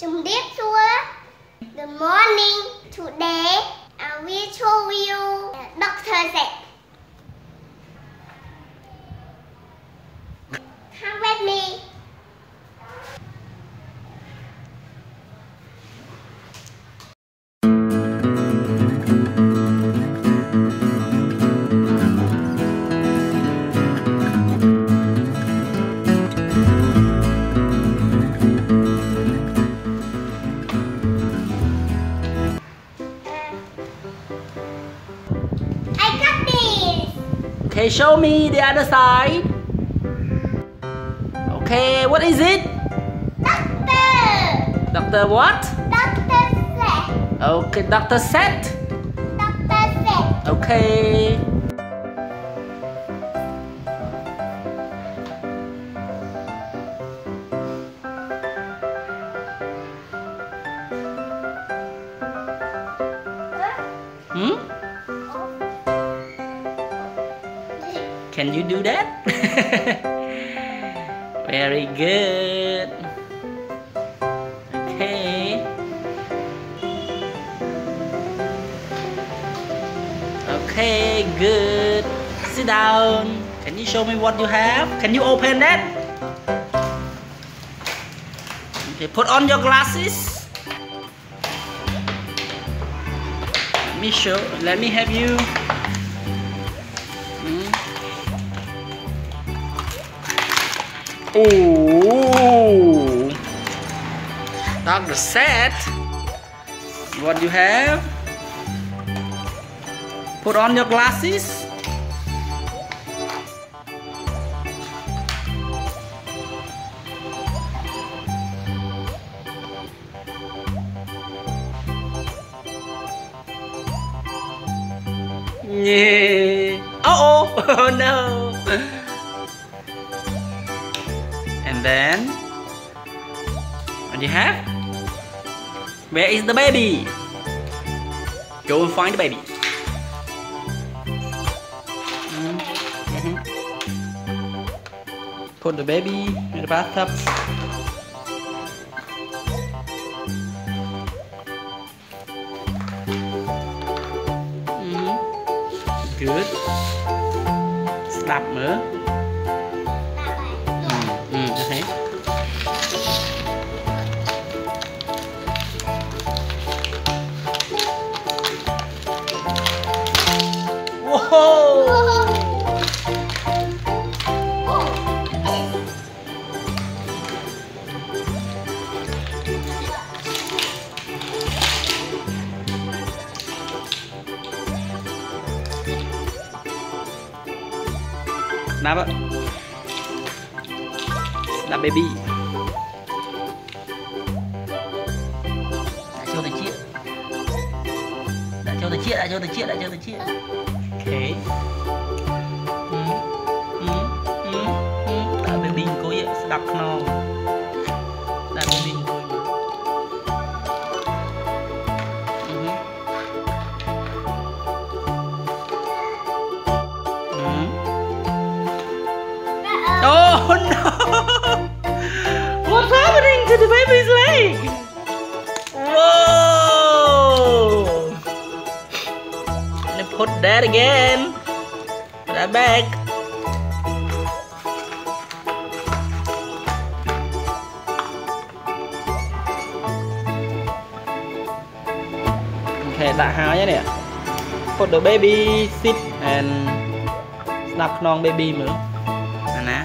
Chúng biết chưa? Good morning. Today I will show you Dr. Z. Come with me. Okay, show me the other side. Okay, what is it? Doctor. Doctor what? Doctor Set. Okay, Doctor Set. Doctor Set. Okay. Can you do that? Very good. Okay. Okay, good. Sit down. Can you show me what you have? Can you open that? Okay, put on your glasses. Let me show. Let me have you. Oh, Dr. Set, what do you have? Put on your glasses. Yeah. Uh-oh. Oh no. And then, what do you have? Where is the baby? Go and find the baby. Put the baby in the bathtub. Good. Slap me. Okay. Whoa! Napa? Là baby. Đã cho tôi chia. Okay. Đã baby cô ấy đập nó. Đã baby cô ấy. Oh no. What's happening to the baby's leg? Whoa! And put that again. Put that back. Okay, that how nè. Put the baby sit and snap non baby nữa. Nè.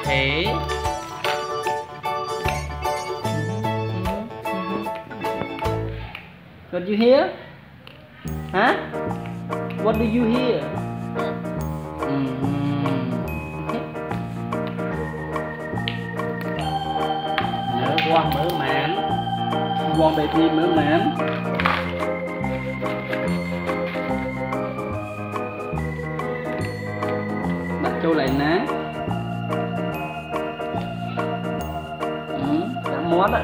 Okay. What do you hear? Huh? What do you hear? Okay. Mở quang mở màn. Quang bài thi mở màn. Đặt vô lại nè.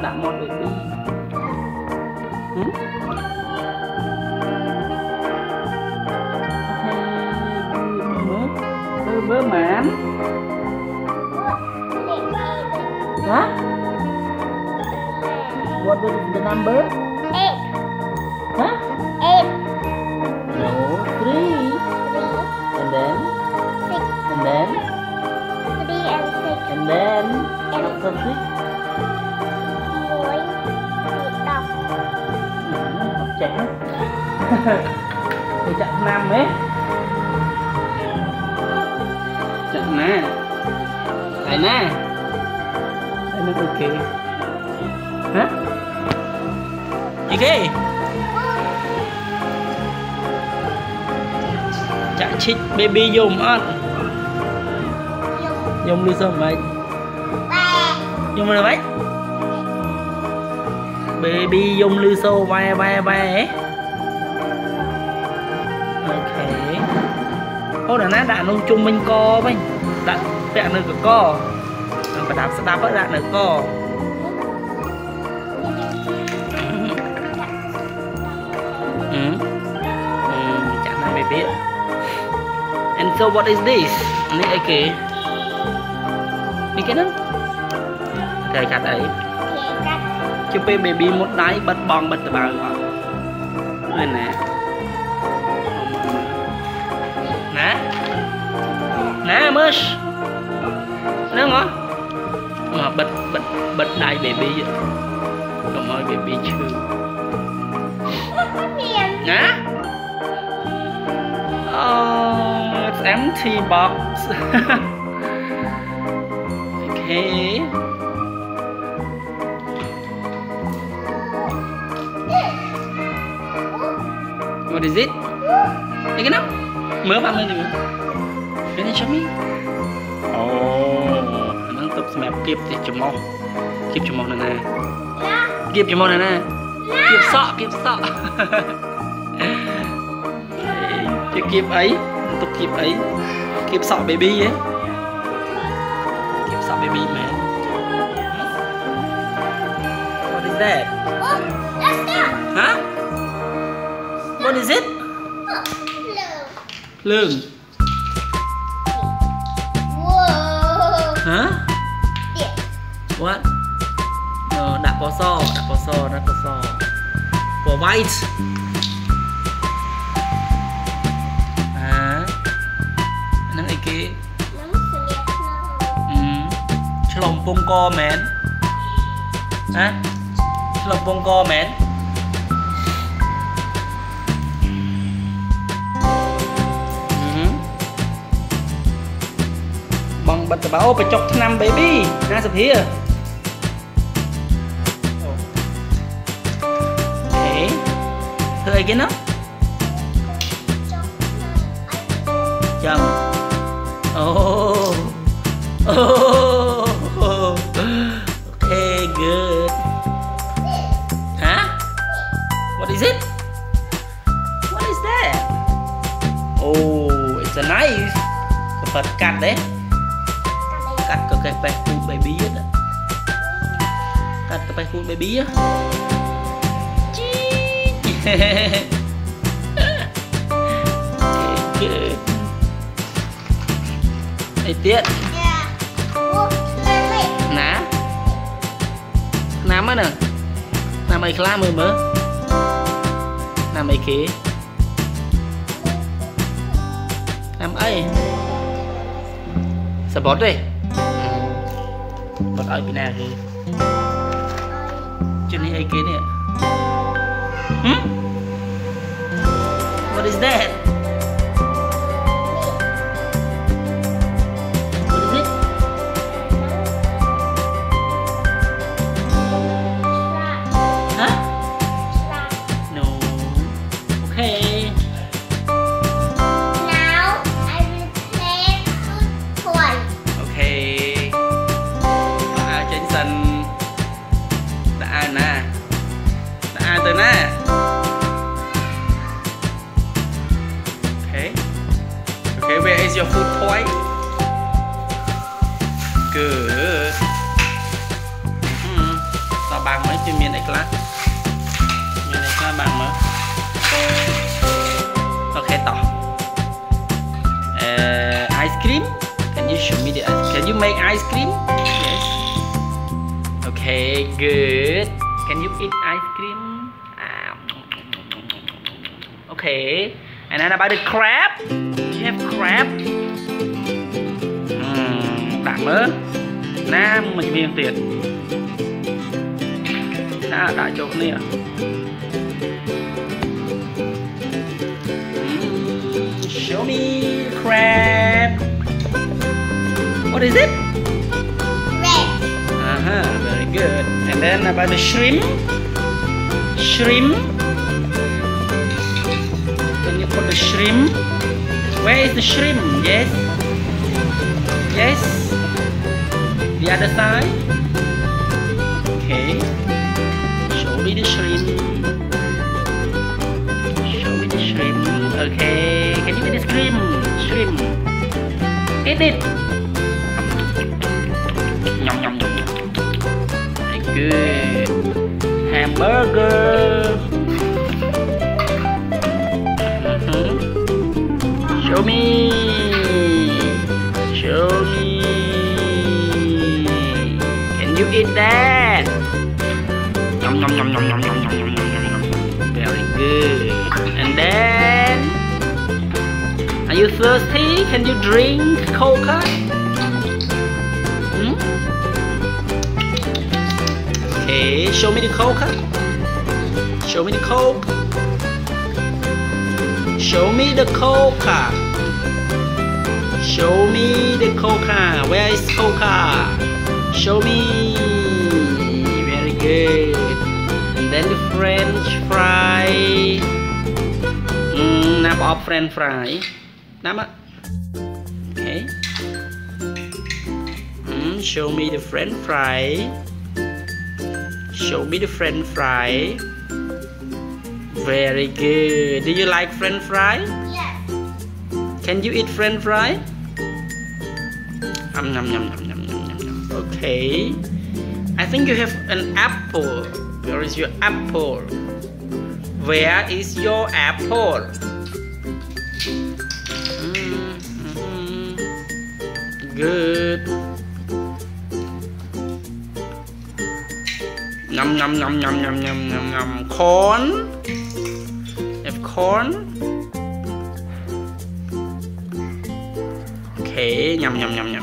Đã mót baby. Mớ mán. What is the number? 8. Huh? 8. No, 3. 3. And then? 6. And then? 3 and 6. And then? After 6? Muối, thịt đọc. Học trẻ. Thì chặng 5 ấy. Chặng nè. Thầy nè. Thầy nó ok. Hả? Chị ghê. Chặng chích baby dùng ăn. Dùng đi xong vậy. Dùng rồi vậy. Baby dùng lưu sâu vai vai vai. Ok. Ô đã nát đạn ông chung mình co mình. Đạn vẹn được của co. Và đạp sẽ đạp với đạn được co. And so what is this? Ini okay. Ini kena? Kaya kat ấy. Chụp baby một đáy bật bong bật vào. Đây nè. Nè. Nè mush. Nè ngó. Mà bật bật bật đáy baby. Cầm ơi baby chưa. Nè. Oh, it's empty box. Okay. What is it? You can mở vào lên được. Can you show me? Oh, nó tập map kịp thì chụp mông. Kịp chụp mông này nè. Kịp chụp mông này nè. Kịp sọ, kịp sọ. Chị kịp ấy, tục kịp ấy. Kịp sọ baby ấy. Kịp sọ baby mẹ. What is that? Oh, that's that. Huh? What is it? Lương. Lương. Wow. Huh? Yeah. What? No, đặt vào so, đặt vào so, đặt vào so. For white. Bông co mến á, lộc bông co mến. Bằng bật báo phải chọc năm baby ra sập hia. Thế hơi cái nó chậm. Oh oh. Good. Huh? What is it? What is that? Oh, it's a knife. Phải cắt đấy. Cắt cái bé cún baby á. Cắt cái bé cún baby á. Good. Ê tiết. Nam á nè. Nam ấy khá mơ mơ. Nam ấy khế. Nam ấy sợ bót đi. Bót ở bên nào kì. Chuyện này ấy kì nè. What is that? Your food toy. Good. Sao bằng mấy chưa miền này class. Miền này class bằng mới. Okay, tỏ. Ice cream. Can you show me the ice? Can you make ice cream? Yes. Okay, good. Can you eat ice cream? Okay. And then about the crab, you have crab. Tạm ớt. Nam mình miên tiệt. Đã đại chỗ này à? Show me crab. What is it? Red. Uh-huh, very good. And then about the shrimp. Shrimp. Can you put the shrimp? Where is the shrimp? Yes. Yes. The other side. Okay. Show me the shrimp. Show me the shrimp. Okay. Can you eat the shrimp? Shrimp. Eat it. Yum, yum, yum. Very good. Hamburger. Show me. Show me. Can you eat that? Yum, yum, yum, yum, yum, yum, yum, yum, yum. Very good. And then, are you thirsty? Can you drink Coca? Hmm? Okay, show me the Coca. Show me the Coke. Show me the Coca. Show me the Coca. Where is Coca? Show me. Very good. And then the French fry. Nap off French fry. Okay. Show me the French fry. Show me the French fry. Very good. Do you like French fry? Yes. Can you eat French fry? Nom nom nom nom nom nom. Okay. I think you have an apple. Where is your apple? Where is your apple? Good. Nom nom nom nom nom nom nom nom. Corn. Have corn. Okay. Nom nom nom nom nom.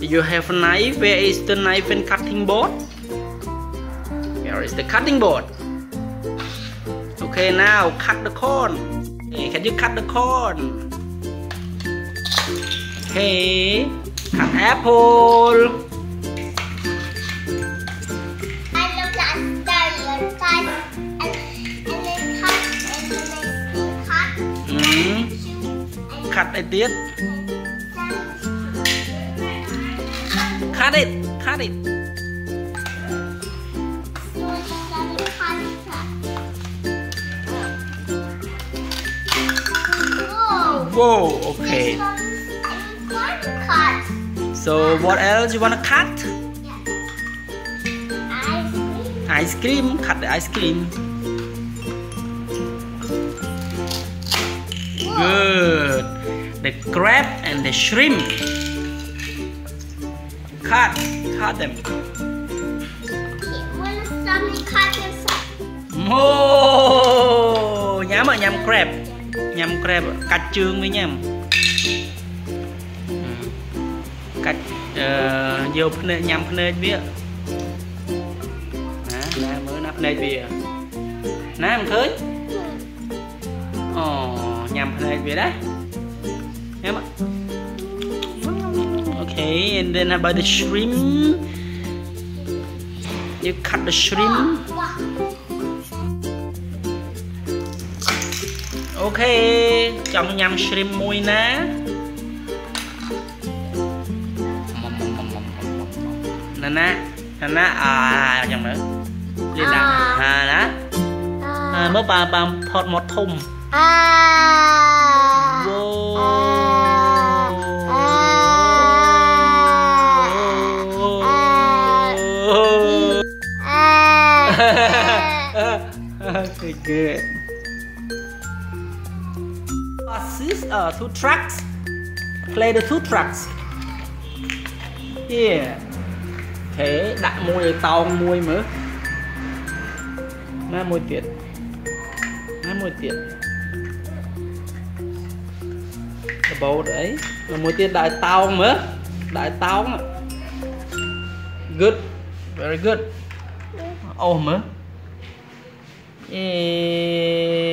Do you have a knife? Where is the knife and cutting board? Where is the cutting board? Okay. Now cut the corn. Hey, can you cut the corn? Okay, cut apple. I look at the side and then cut and then cut. Cut it, did? Cut it, cut it. Whoa, okay. So what else you wanna cut? Yeah. Ice cream. Ice cream. Cut the ice cream. Whoa. Good. The crab and the shrimp. Cut. Cut them. Oh, nhắm ở nhắm crab. Nhắm crab. Cắt chương với nhắm. Cắt vô phê nhằm phê biết nè mới nắp phê bia nè em khơi ồ nhằm phê bia đấy em ạ. Okay, and then about the shrimp, you cut the shrimp. Okay, chọn nhằm shrimp mùi nè. Nana à chẳng nữa liên lạc à đó mới bà thọt một thùng vô very good. Two trucks. Play the two trucks. Yeah. thế đã môi tao môi mớ má môi tiệt, má môi tiệt bầu đấy là môi tiệt đại tao mớ đại tao mà. Good, very good. Oh mớ. Yeah.